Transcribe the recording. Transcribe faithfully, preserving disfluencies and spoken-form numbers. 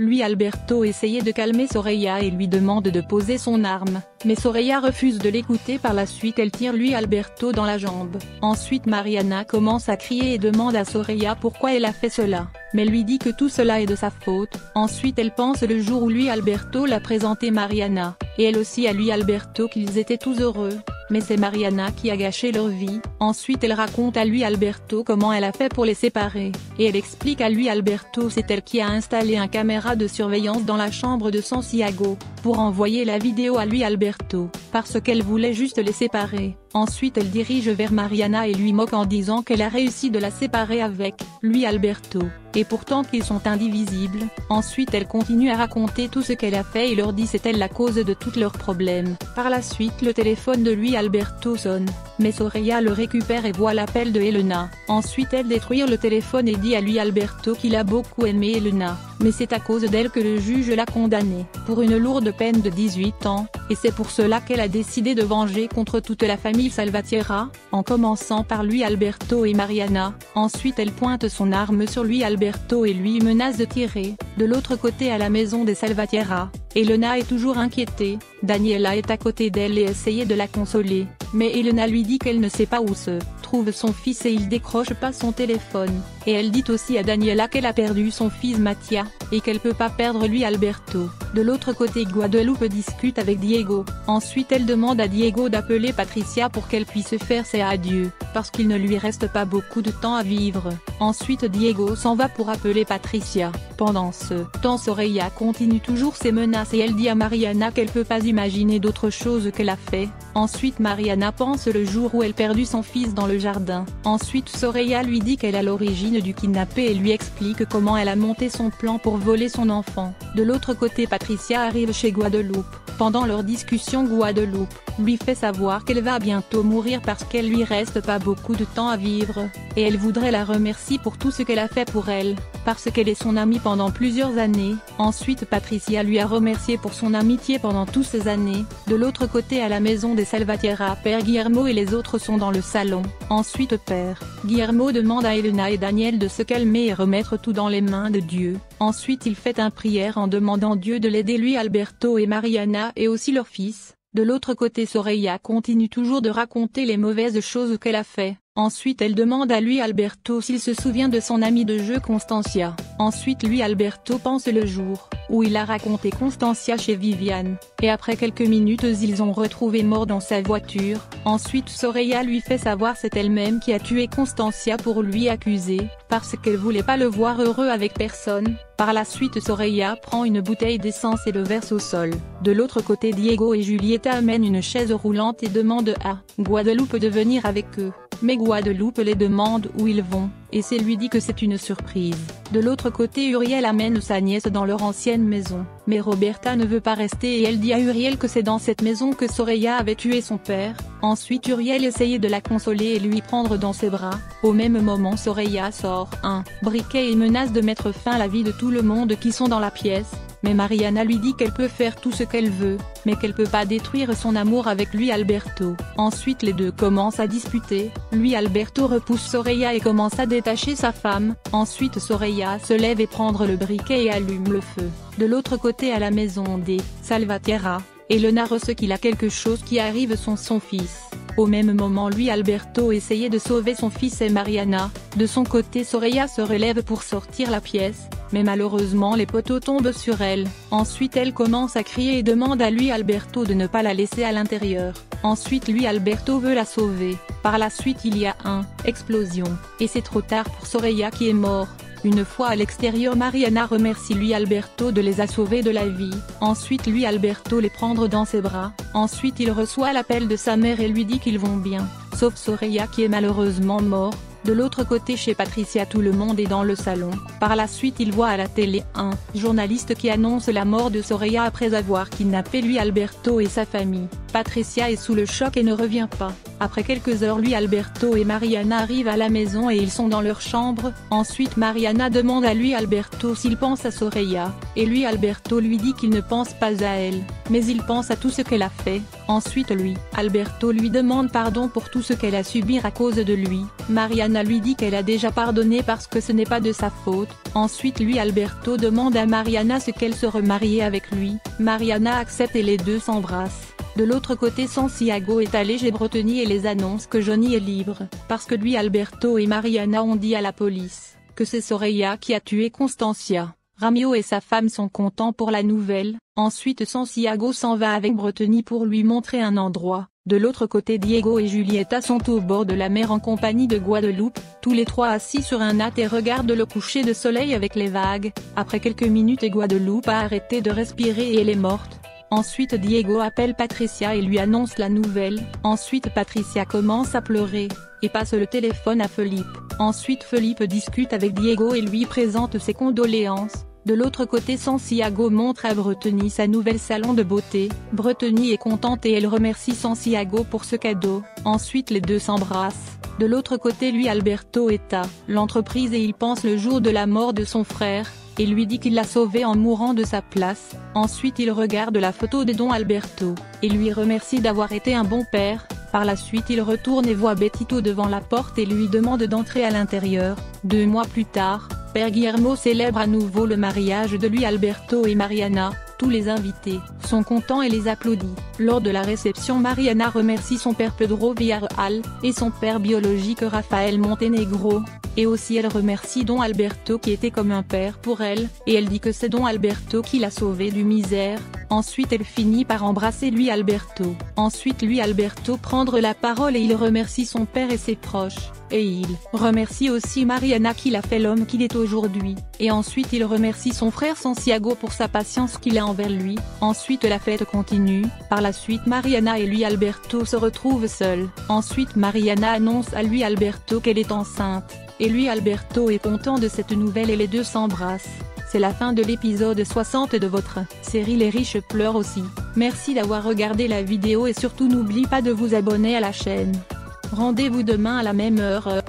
Louis Alberto essayait de calmer Soraya et lui demande de poser son arme, mais Soraya refuse de l'écouter. Par la suite elle tire Louis Alberto dans la jambe. Ensuite Mariana commence à crier et demande à Soraya pourquoi elle a fait cela, mais lui dit que tout cela est de sa faute. Ensuite elle pense le jour où Louis Alberto l'a présenté Mariana, et elle aussi à Louis Alberto qu'ils étaient tous heureux. Mais c'est Mariana qui a gâché leur vie. Ensuite elle raconte à Louis Alberto comment elle a fait pour les séparer, et elle explique à Louis Alberto c'est elle qui a installé un caméra de surveillance dans la chambre de Santiago, pour envoyer la vidéo à Louis Alberto, parce qu'elle voulait juste les séparer. Ensuite elle dirige vers Mariana et lui moque en disant qu'elle a réussi de la séparer avec Louis Alberto, et pourtant qu'ils sont indivisibles. Ensuite elle continue à raconter tout ce qu'elle a fait et leur dit c'est elle la cause de tous leurs problèmes. Par la suite le téléphone de Louis Alberto sonne, mais Soraya le récupère et voit l'appel de Elena. Ensuite elle détruit le téléphone et dit à Louis Alberto qu'il a beaucoup aimé Elena, mais c'est à cause d'elle que le juge l'a condamnée pour une lourde peine de dix-huit ans, et c'est pour cela qu'elle a décidé de venger contre toute la famille Salvatierra, en commençant par Louis Alberto et Mariana. Ensuite elle pointe son arme sur Louis Alberto et lui menace de tirer. De l'autre côté à la maison des Salvatierra, Elena est toujours inquiétée. Daniela est à côté d'elle et essaye de la consoler, mais Elena lui dit qu'elle ne sait pas où se trouve son fils et il décroche pas son téléphone, et elle dit aussi à Daniela qu'elle a perdu son fils Mattia, et qu'elle peut pas perdre Louis Alberto. De l'autre côté Guadeloupe discute avec Diego. Ensuite elle demande à Diego d'appeler Patricia pour qu'elle puisse faire ses adieux, parce qu'il ne lui reste pas beaucoup de temps à vivre. Ensuite Diego s'en va pour appeler Patricia. Pendant ce temps Soraya continue toujours ses menaces et elle dit à Mariana qu'elle peut pas imaginer d'autre chose qu'elle a fait. Ensuite Mariana pense le jour où elle perdu son fils dans le jardin. Ensuite Soraya lui dit qu'elle a l'origine du kidnappé et lui explique comment elle a monté son plan pour voler son enfant. De l'autre côté Patricia arrive chez Guadeloupe. Pendant leur discussion Guadeloupe lui fait savoir qu'elle va bientôt mourir parce qu'elle lui reste pas beaucoup de temps à vivre, et elle voudrait la remercier pour tout ce qu'elle a fait pour elle, parce qu'elle est son amie pendant plusieurs années. Ensuite Patricia lui a remercié pour son amitié pendant toutes ces années. De l'autre côté à la maison des Salvatierra, Père Guillermo et les autres sont dans le salon. Ensuite Père Guillermo demande à Elena et Daniel de se calmer et remettre tout dans les mains de Dieu. Ensuite il fait un prière en demandant Dieu de l'aider Louis Alberto et Mariana et aussi leur fils. De l'autre côté Soraya continue toujours de raconter les mauvaises choses qu'elle a fait. Ensuite elle demande à Louis Alberto s'il se souvient de son amie de jeu Constantia. Ensuite Louis Alberto pense le jour où il a raconté Constantia chez Viviane, et après quelques minutes ils ont retrouvé mort dans sa voiture. Ensuite Soraya lui fait savoir c'est elle-même qui a tué Constantia pour lui accuser, parce qu'elle voulait pas le voir heureux avec personne. Par la suite Soraya prend une bouteille d'essence et le verse au sol. De l'autre côté Diego et Julieta amènent une chaise roulante et demandent à Guadeloupe de venir avec eux. Mais Guadeloupe les demande où ils vont, et c'est lui dit que c'est une surprise. De l'autre côté Uriel amène sa nièce dans leur ancienne maison, mais Roberta ne veut pas rester et elle dit à Uriel que c'est dans cette maison que Soraya avait tué son père. Ensuite Uriel essayait de la consoler et lui prendre dans ses bras. Au même moment Soraya sort un briquet et menace de mettre fin à la vie de tout le monde qui sont dans la pièce. Mais Mariana lui dit qu'elle peut faire tout ce qu'elle veut, mais qu'elle peut pas détruire son amour avec Louis Alberto. Ensuite les deux commencent à disputer. Louis Alberto repousse Soraya et commence à détacher sa femme. Ensuite Soraya se lève et prend le briquet et allume le feu. De l'autre côté à la maison des Salvatierra, Elena reçoit qu'il a quelque chose qui arrive son son fils. Au même moment Louis Alberto essayait de sauver son fils et Mariana. De son côté Soraya se relève pour sortir la pièce, mais malheureusement les poteaux tombent sur elle. Ensuite elle commence à crier et demande à Louis Alberto de ne pas la laisser à l'intérieur. Ensuite Louis Alberto veut la sauver. Par la suite il y a un explosion, et c'est trop tard pour Soraya qui est mort. Une fois à l'extérieur Mariana remercie Louis Alberto de les a sauvés de la vie. Ensuite Louis Alberto les prend dans ses bras. Ensuite il reçoit l'appel de sa mère et lui dit qu'ils vont bien, sauf Soraya qui est malheureusement mort. De l'autre côté chez Patricia tout le monde est dans le salon. Par la suite il voit à la télé un journaliste qui annonce la mort de Soraya après avoir kidnappé Louis Alberto et sa famille. Patricia est sous le choc et ne revient pas. Après quelques heures, Louis Alberto et Mariana arrivent à la maison et ils sont dans leur chambre. Ensuite Mariana demande à Louis Alberto s'il pense à Soraya, et Louis Alberto lui dit qu'il ne pense pas à elle, mais il pense à tout ce qu'elle a fait. Ensuite Louis Alberto lui demande pardon pour tout ce qu'elle a subi à cause de lui. Mariana lui dit qu'elle a déjà pardonné parce que ce n'est pas de sa faute. Ensuite Louis Alberto demande à Mariana si qu'elle se remariait avec lui. Mariana accepte et les deux s'embrassent. De l'autre côté, Santiago est allé chez Bretonny et les annonce que Johnny est libre, parce que Louis Alberto et Mariana ont dit à la police que c'est Soraya qui a tué Constantia. Ramio et sa femme sont contents pour la nouvelle. Ensuite Santiago s'en va avec Bretonny pour lui montrer un endroit. De l'autre côté, Diego et Julieta sont au bord de la mer en compagnie de Guadeloupe, tous les trois assis sur un natte et regardent le coucher de soleil avec les vagues. Après quelques minutes, Guadeloupe a arrêté de respirer et elle est morte. Ensuite Diego appelle Patricia et lui annonce la nouvelle. Ensuite Patricia commence à pleurer, et passe le téléphone à Philippe. Ensuite Philippe discute avec Diego et lui présente ses condoléances. De l'autre côté, Santiago montre à Bretonny sa nouvelle salon de beauté. Bretonny est contente et elle remercie Santiago pour ce cadeau. Ensuite les deux s'embrassent. De l'autre côté, Louis Alberto est à l'entreprise et il pense le jour de la mort de son frère, et lui dit qu'il l'a sauvé en mourant de sa place. Ensuite il regarde la photo de Don Alberto, et lui remercie d'avoir été un bon père. Par la suite il retourne et voit Betito devant la porte et lui demande d'entrer à l'intérieur. Deux mois plus tard, Père Guillermo célèbre à nouveau le mariage de Louis Alberto et Mariana. Tous les invités sont contents et les applaudissent. Lors de la réception, Mariana remercie son père Pedro Villarreal, et son père biologique Rafael Montenegro. Et aussi elle remercie Don Alberto qui était comme un père pour elle, et elle dit que c'est Don Alberto qui l'a sauvée du misère. Ensuite elle finit par embrasser Louis Alberto. Ensuite Louis Alberto prend la parole et il remercie son père et ses proches. Et il remercie aussi Mariana qui l'a fait l'homme qu'il est aujourd'hui. Et ensuite il remercie son frère Santiago pour sa patience qu'il a envers lui. Ensuite la fête continue. Par la suite Mariana et Louis Alberto se retrouvent seuls. Ensuite Mariana annonce à Louis Alberto qu'elle est enceinte. Et Louis Alberto est content de cette nouvelle et les deux s'embrassent. C'est la fin de l'épisode soixante de votre série Les riches pleurent aussi. Merci d'avoir regardé la vidéo et surtout n'oubliez pas de vous abonner à la chaîne. Rendez-vous demain à la même heure.